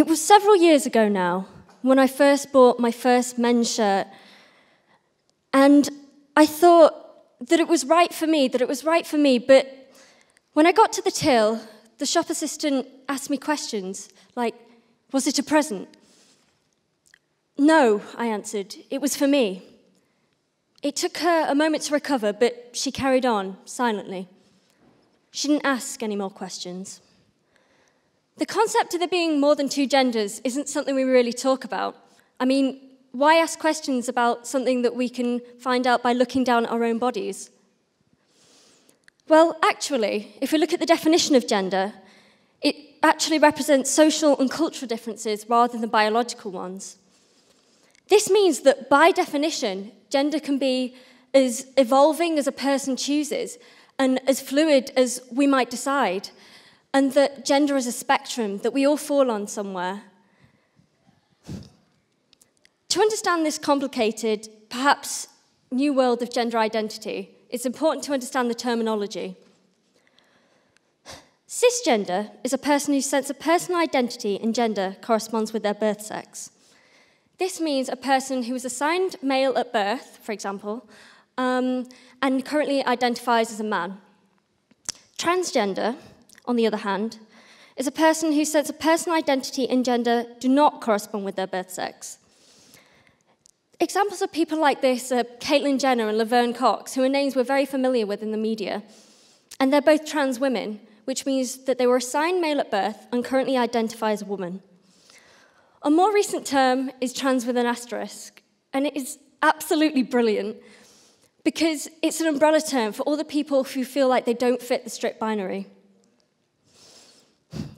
It was several years ago now when I first bought my first men's shirt, and I thought that it was right for me, but when I got to the till, the shop assistant asked me questions like, was it a present? No, I answered, it was for me. It took her a moment to recover, but she carried on silently. She didn't ask any more questions. The concept of there being more than two genders isn't something we really talk about. I mean, why ask questions about something that we can find out by looking down at our own bodies? Well, actually, if we look at the definition of gender, it actually represents social and cultural differences rather than biological ones. This means that, by definition, gender can be as evolving as a person chooses and as fluid as we might decide. And that gender is a spectrum that we all fall on somewhere. To understand this complicated, perhaps new world of gender identity, it's important to understand the terminology. Cisgender is a person whose sense of personal identity and gender corresponds with their birth sex. This means a person who was assigned male at birth, for example, and currently identifies as a man. Transgender, on the other hand, is a person whose sense of personal identity and gender do not correspond with their birth sex. Examples of people like this are Caitlyn Jenner and Laverne Cox, who are names we're very familiar with in the media. And they're both trans women, which means that they were assigned male at birth and currently identify as a woman. A more recent term is trans with an asterisk, and it is absolutely brilliant, because it's an umbrella term for all the people who feel like they don't fit the strict binary.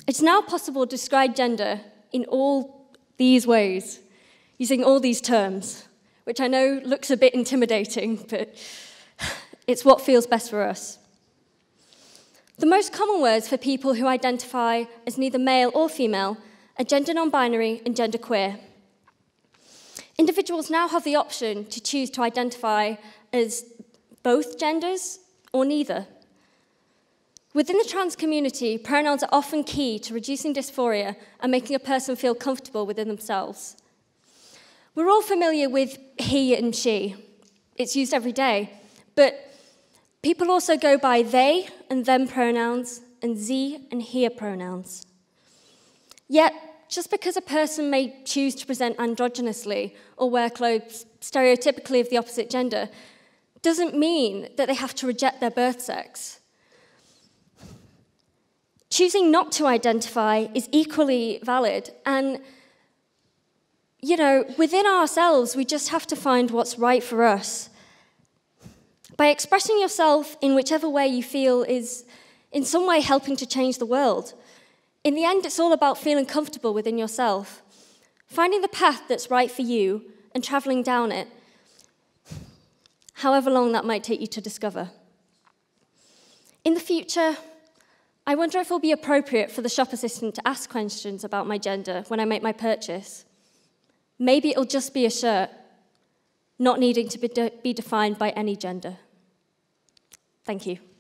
It's now possible to describe gender in all these ways, using all these terms, which I know looks a bit intimidating, but it's what feels best for us. The most common words for people who identify as neither male or female are gender non-binary and gender queer. Individuals now have the option to choose to identify as both genders or neither. Within the trans community, pronouns are often key to reducing dysphoria and making a person feel comfortable within themselves. We're all familiar with he and she. It's used every day. But people also go by they and them pronouns and ze and here pronouns. Yet, just because a person may choose to present androgynously or wear clothes stereotypically of the opposite gender doesn't mean that they have to reject their birth sex. Choosing not to identify is equally valid, and, you know, within ourselves, we just have to find what's right for us. By expressing yourself in whichever way you feel is, in some way, helping to change the world. In the end, it's all about feeling comfortable within yourself, finding the path that's right for you and traveling down it, however long that might take you to discover. In the future, I wonder if it will be appropriate for the shop assistant to ask questions about my gender when I make my purchase. Maybe it'll just be a shirt, not needing to be defined by any gender. Thank you.